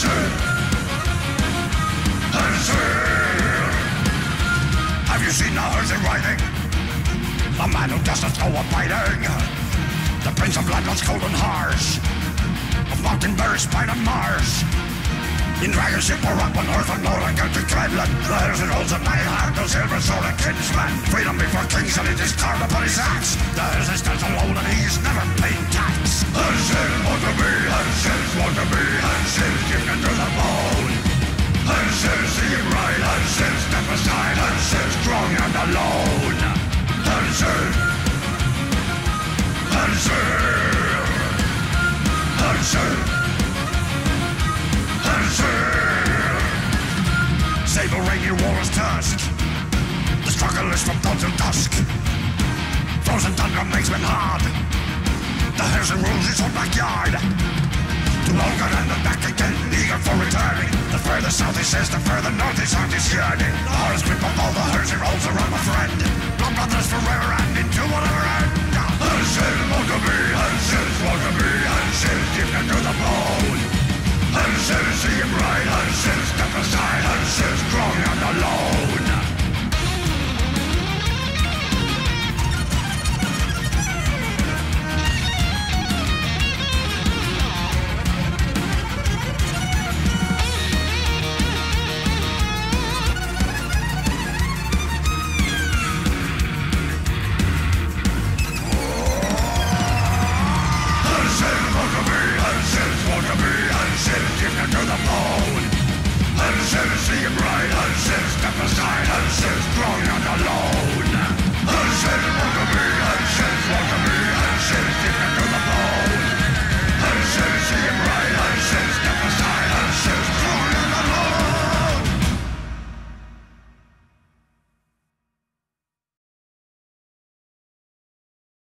Hersir! Hersir! Have you seen the Hersir riding? A man who doesn't go a fighting. The prince of landlords cold and harsh, of mountain berries, pine and marsh. In dragons ship or up on earth and no like to trembling. The Hersir holds a mighty heart, no silver sword a kinsman. Freedom before kings and it is carved upon his axe. The Hersir stands alone and he is never paid tax. Hersir, want to be, Hersir, want to be, Hersir, given to the bone. Hersir, see him right, Hersir, step aside, Hersir, strong and alone. Hersir, Hersir, Hersir. Savoring your warrior's task. The struggle is from dawn till dusk. Frozen thunder makes men hard. The Hersir rules his own backyard. Too longer and the back again, eager for returning. The further south he says, the further north his heart is yearning. The hardest grip of all the Hersir rolls around a friend. Long brothers forever and into whatever end. Hersir, want to be, Hersir, want to be, Hersir, deep into the bone. Hersir, see him right, Hersir, step aside, Hersir, strong and alone.